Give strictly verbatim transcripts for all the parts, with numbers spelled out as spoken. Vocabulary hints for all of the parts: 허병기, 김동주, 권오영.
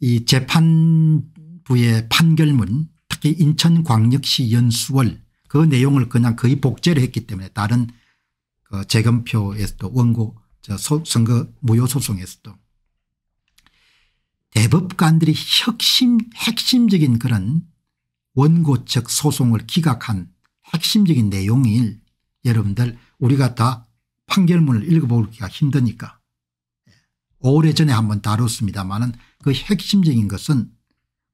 이 재판부의 판결문, 특히 인천광역시 연수월 그 내용을 그냥 거의 복제를 했기 때문에 다른 그 재검표에서도 원고 저 소, 선거 무효소송에서도 대법관들이 혁신 핵심적인 그런 원고 측 소송을 기각한 핵심적인 내용일, 여러분들 우리가 다 판결문을 읽어보기가 힘드니까 오래전에 한번 다뤘습니다마는 그 핵심적인 것은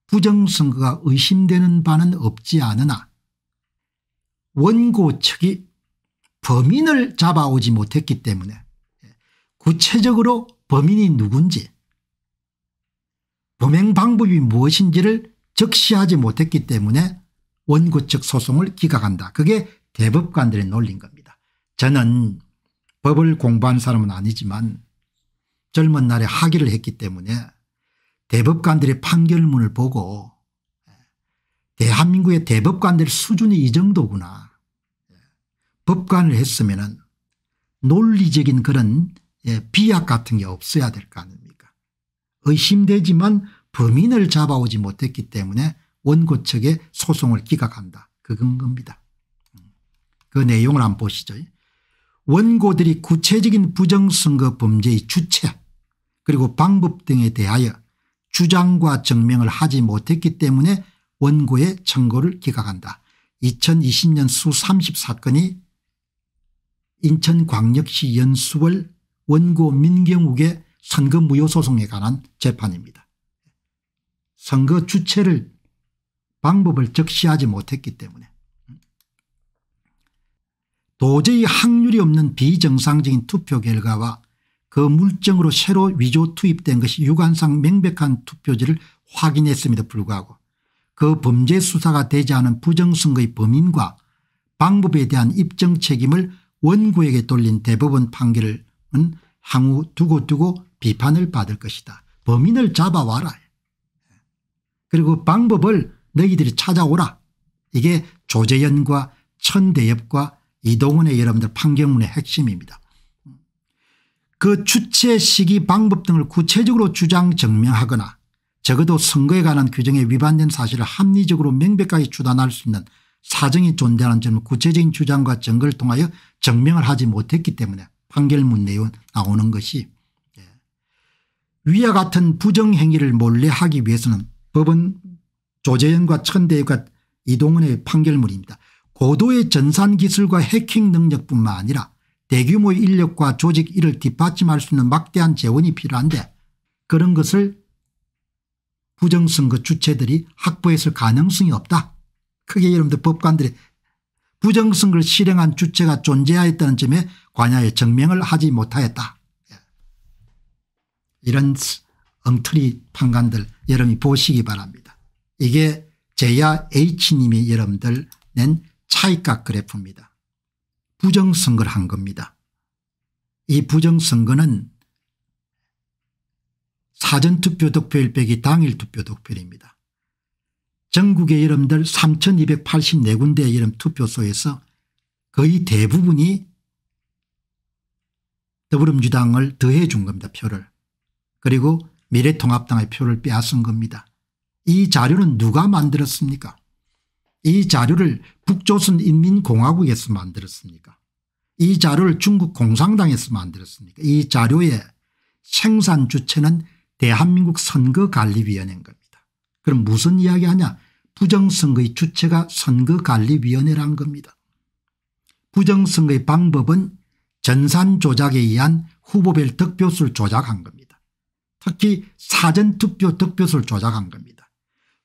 부정선거가 의심되는 바는 없지 않으나 원고 측이 범인을 잡아오지 못했기 때문에 구체적으로 범인이 누군지 범행 방법이 무엇인지를 적시하지 못했기 때문에 원고 측 소송을 기각한다. 그게 대법관들의 논리인 겁니다. 저는 법을 공부한 사람은 아니지만 젊은 날에 학위를 했기 때문에 대법관들의 판결문을 보고 대한민국의 대법관들 수준이 이 정도구나. 법관을 했으면은 논리적인 그런 비약 같은 게 없어야 될 거 아닙니까? 의심되지만 범인을 잡아오지 못했기 때문에 원고 측의 소송을 기각한다. 그건 겁니다. 그 내용을 한번 보시죠. 원고들이 구체적인 부정선거 범죄의 주체 그리고 방법 등에 대하여 주장과 증명을 하지 못했기 때문에 원고의 청구를 기각한다. 이천이십 년 수 삼십 사건이 인천광역시 연수월 원고 민경욱의 선거 무효소송에 관한 재판입니다. 선거 주체를 방법을 적시하지 못했기 때문에 도저히 확률이 없는 비정상적인 투표 결과와 그 물증으로 새로 위조 투입된 것이 유관상 명백한 투표지를 확인했음에도 불구하고 그 범죄 수사가 되지 않은 부정선거의 범인과 방법에 대한 입증 책임을 원고에게 돌린 대법원 판결은 향후 두고두고 비판을 받을 것이다. 범인을 잡아와라. 그리고 방법을 너희들이 찾아오라. 이게 조재현과 천대엽과 이동훈의 여러분들 판결문의 핵심입니다. 그 주체, 시기, 방법 등을 구체적으로 주장 증명하거나 적어도 선거에 관한 규정에 위반된 사실을 합리적으로 명백하게 추단할 수 있는 사정이 존재하는 점을 구체적인 주장과 증거를 통하여 증명을 하지 못했기 때문에 판결문 내용 나오는 것이, 위와 같은 부정행위를 몰래 하기 위해서는 법원 조재현과 천대엽과 이동훈의 판결문입니다. 고도의 전산기술과 해킹 능력뿐만 아니라 대규모의 인력과 조직, 이를 뒷받침할 수 있는 막대한 재원이 필요한데 그런 것을 부정선거 주체들이 확보했을 가능성이 없다. 크게 여러분들 법관들이 부정선거를 실행한 주체가 존재하였다는 점에 관하여 증명을 하지 못하였다. 이런 엉터리 판관들 여러분이 보시기 바랍니다. 이게 제야 H님이 여러분들 낸 차이값 그래프입니다. 부정선거를 한 겁니다. 이 부정선거는 사전투표 득표일 빼기 당일 투표 득표율입니다. 전국의 여러분들 삼천이백팔십사 군데의 여러분 투표소에서 거의 대부분이 더불어민주당을 더해 준 겁니다. 표를. 그리고 미래통합당의 표를 빼앗은 겁니다. 이 자료는 누가 만들었습니까? 이 자료를 북조선인민공화국에서 만들었습니까? 이 자료를 중국 공산당에서 만들었습니까? 이 자료의 생산 주체는 대한민국 선거관리위원회인 겁니다. 그럼 무슨 이야기하냐? 부정선거의 주체가 선거관리위원회란 겁니다. 부정선거의 방법은 전산 조작에 의한 후보별 득표수를 조작한 겁니다. 특히 사전투표 득표수를 조작한 겁니다.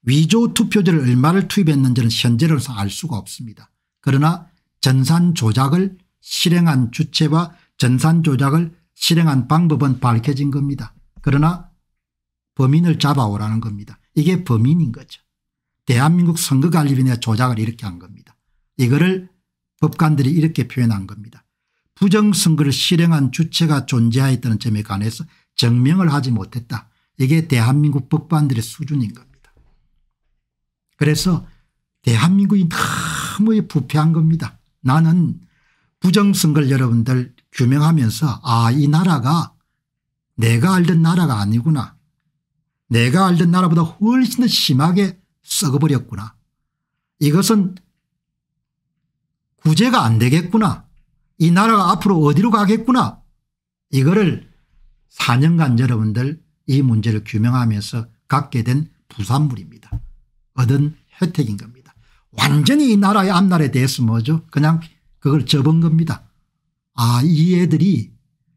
위조 투표지를 얼마를 투입했는지는 현재로서 알 수가 없습니다. 그러나 전산 조작을 실행한 주체와 전산 조작을 실행한 방법은 밝혀진 겁니다. 그러나 범인을 잡아오라는 겁니다. 이게 범인인 거죠. 대한민국 선거관리위원회 조작을 이렇게 한 겁니다. 이거를 법관들이 이렇게 표현한 겁니다. 부정선거를 실행한 주체가 존재하였다는 점에 관해서 증명을 하지 못했다. 이게 대한민국 법관들의 수준인 겁니다. 그래서 대한민국이 너무 부패한 겁니다. 나는 부정선거를 여러분들 규명하면서 아, 이 나라가 내가 알던 나라가 아니구나. 내가 알던 나라보다 훨씬 더 심하게 썩어버렸구나. 이것은 구제가 안 되겠구나. 이 나라가 앞으로 어디로 가겠구나. 이거를 사 년간 여러분들 이 문제를 규명하면서 갖게 된 부산물입니다. 얻은 혜택인 겁니다. 완전히 이 나라의 앞날에 대해서 뭐죠? 그냥 그걸 접은 겁니다. 아, 이 애들이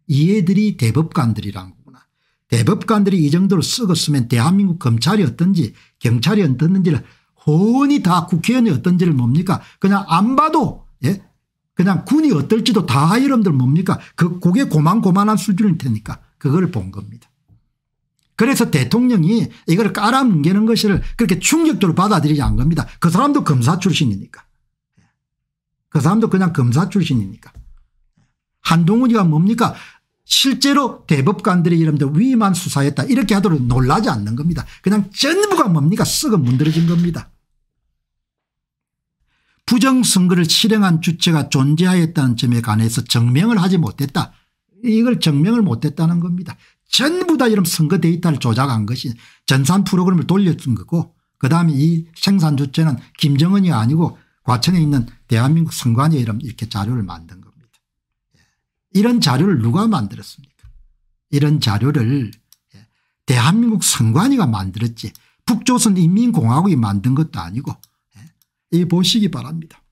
이 애들이 대법관들이란 거구나. 대법관들이 이 정도로 썩었으면 대한민국 검찰이 어떤지 경찰이 어떤지를 훤히 다 국회의원이 어떤지를 뭡니까? 그냥 안 봐도 예? 그냥 군이 어떨지도 다 여러분들 뭡니까? 그 그게 고만고만한 수준일 테니까 그걸 본 겁니다. 그래서 대통령이 이걸 깔아뭉개는 것을 그렇게 충격적으로 받아들이지 않은 겁니다. 그 사람도 검사 출신이니까. 그 사람도 그냥 검사 출신이니까. 한동훈이가 뭡니까? 실제로 대법관들이 이름들 위임한 수사했다 이렇게 하도록 놀라지 않는 겁니다. 그냥 전부가 뭡니까? 썩어 문드러진 겁니다. 부정선거를 실행한 주체가 존재하였다는 점에 관해서 증명을 하지 못했다. 이걸 증명을 못했다는 겁니다. 전부 다 이런 선거 데이터를 조작한 것이 전산 프로그램을 돌려준 거고 그다음에 이 생산 주체는 김정은이 아니고 과천에 있는 대한민국 선관위 이렇게 자료를 만든 겁니다. 이런 자료를 누가 만들었습니까? 이런 자료를 대한민국 선관위가 만들었지 북조선인민공화국이 만든 것도 아니고 이 보시기 바랍니다.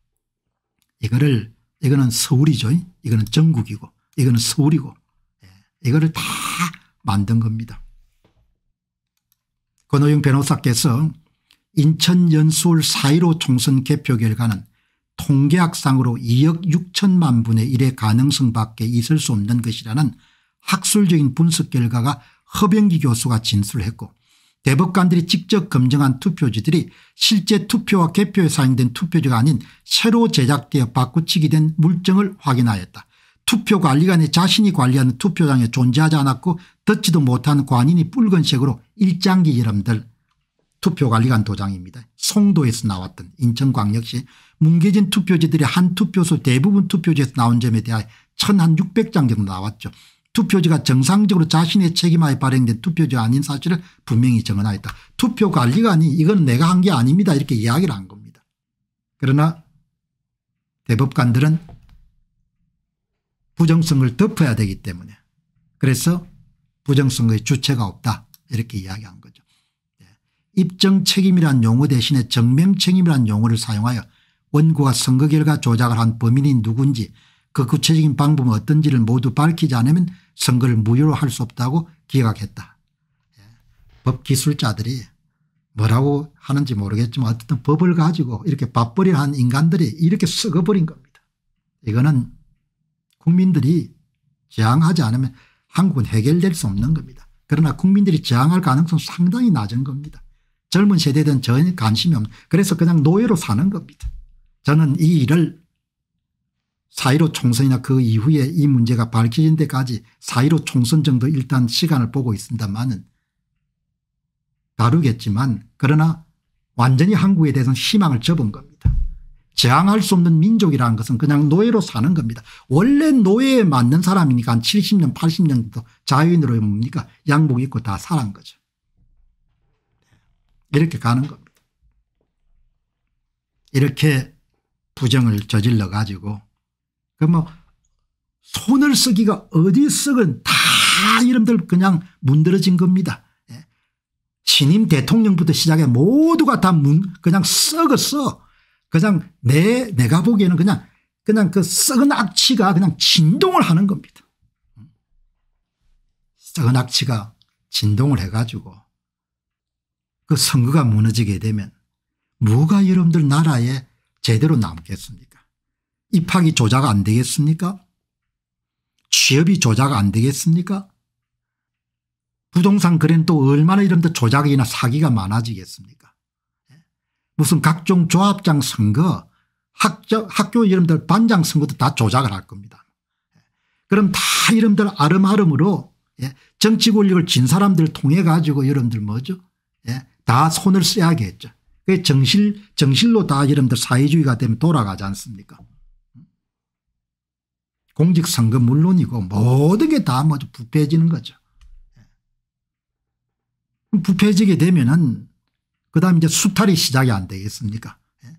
이거를 이거는 서울이죠. 이거는 전국이고 이거는 서울이고 이거를 다 만든 겁니다. 권오영 변호사께서 인천 연수울 사 일오 총선 개표 결과는 통계학상으로 이억 육천만 분의 일의 가능성밖에 있을 수 없는 것이라는 학술적인 분석 결과가 허병기 교수가 진술했고 대법관들이 직접 검증한 투표지들이 실제 투표와 개표에 사용된 투표지가 아닌 새로 제작되어 바꾸치기 된 물증을 확인하였다. 투표관리관이 자신이 관리하는 투표장에 존재하지 않았고 듣지도 못한 관인이 붉은색으로 일장기 여러분들 투표관리관 도장입니다. 송도에서 나왔던 인천광역시 뭉개진 투표지들이 한 투표소 대부분 투표지에서 나온 점에 대하여 천육백 장 정도 나왔죠. 투표지가 정상적으로 자신의 책임하에 발행된 투표지가 아닌 사실을 분명히 증언하였다. 투표관리관이 이건 내가 한 게 아닙니다 이렇게 이야기를 한 겁니다. 그러나 대법관들은 부정성을 덮어야 되기 때문에 그래서 부정성의 주체가 없다 이렇게 이야기한 거죠. 입증 책임이란 용어 대신에 증명 책임이란 용어를 사용하여 원고가 선거 결과 조작을 한 범인이 누군지 그 구체적인 방법은 어떤지를 모두 밝히지 않으면 선거를 무효로 할 수 없다고 기각했다. 법기술자들이 뭐라고 하는지 모르겠지만 어쨌든 법을 가지고 이렇게 밥벌이를 한 인간들이 이렇게 썩어버린 겁니다. 이거는 국민들이 저항하지 않으면 한국은 해결될 수 없는 겁니다. 그러나 국민들이 저항할 가능성은 상당히 낮은 겁니다. 젊은 세대들은 전혀 관심이 없는 그래서 그냥 노예로 사는 겁니다. 저는 이 일을 사 일오 총선이나 그 이후에 이 문제가 밝혀진 데까지 사 일오 총선 정도 일단 시간을 보고 있습니다만은 다루겠지만 그러나 완전히 한국에 대해서는 희망을 접은 겁니다. 저항할 수 없는 민족이라는 것은 그냥 노예로 사는 겁니다. 원래 노예에 맞는 사람이니까 한 칠십 년 팔십 년도 자유인으로 뭡니까 양복 입고 다 살은 거죠. 이렇게 가는 겁니다. 이렇게 부정을 저질러 가지고 그 뭐 손을 쓰기가 어디 쓰건 다 이름들 그냥 문드러진 겁니다. 예. 신임 대통령부터 시작해 모두가 다 문 그냥 썩었어. 그냥 내 내가 보기에는 그냥 그냥 그 썩은 악취가 그냥 진동을 하는 겁니다. 썩은 악취가 진동을 해가지고 그 선거가 무너지게 되면 뭐가 여러분들 나라에 제대로 남겠습니까? 입학이 조작 안 되겠습니까? 취업이 조작 안 되겠습니까? 부동산 거래는 또 얼마나 이런데 조작이나 사기가 많아지겠습니까? 무슨 각종 조합장 선거, 학교, 학교 이름들 반장 선거도 다 조작을 할 겁니다. 그럼 다 이름들 아름아름으로 정치 권력을 진 사람들 통해 가지고 여러분들 뭐죠? 다 손을 써야게 했죠. 그게 정실, 정실로 다 여러분들 사회주의가 되면 돌아가지 않습니까? 공직선거 물론이고 모든 게 다 뭐죠? 부패해지는 거죠. 부패해지게 되면은 그 다음 이제 수탈이 시작이 안 되겠습니까? 예.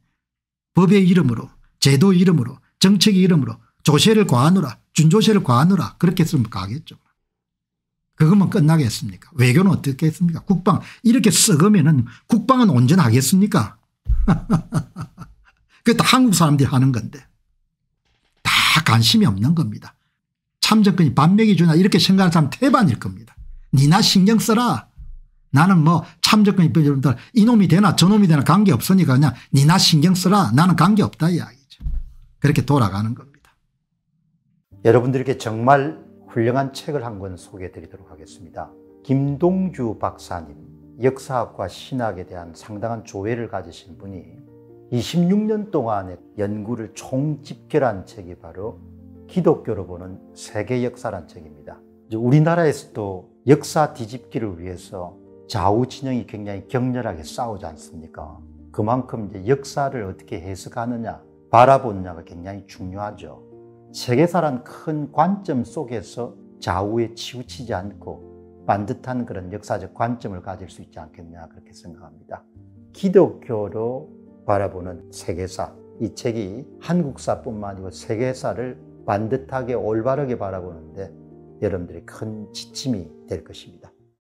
법의 이름으로, 제도의 이름으로, 정책의 이름으로 조세를 과하노라, 준조세를 과하노라, 그렇게 쓰면 가겠죠. 그것만 끝나겠습니까? 외교는 어떻게 했습니까? 국방, 이렇게 썩으면은 국방은 온전하겠습니까? 그게 다 한국 사람들이 하는 건데 다 관심이 없는 겁니다. 참정권이 반맥이 주나 이렇게 생각하는 사람 태반일 겁니다. 니나 신경 써라. 나는 뭐 참정권이 이놈이 되나 저놈이 되나 관계없으니까 그냥 니나 신경 쓰라, 나는 관계없다 이야기죠. 그렇게 돌아가는 겁니다. 여러분들께 정말 훌륭한 책을 한 권 소개해 드리도록 하겠습니다. 김동주 박사님, 역사학과 신학에 대한 상당한 조예를 가지신 분이 이십육 년 동안의 연구를 총집결한 책이 바로 기독교로 보는 세계 역사란 책입니다. 이제 우리나라에서도 역사 뒤집기를 위해서 좌우 진영이 굉장히 격렬하게 싸우지 않습니까? 그만큼 이제 역사를 어떻게 해석하느냐, 바라보느냐가 굉장히 중요하죠. 세계사란 큰 관점 속에서 좌우에 치우치지 않고 반듯한 그런 역사적 관점을 가질 수 있지 않겠냐, 그렇게 생각합니다. 기독교로 바라보는 세계사, 이 책이 한국사뿐만 아니고 세계사를 반듯하게 올바르게 바라보는데 여러분들이 큰 지침이 될 것입니다.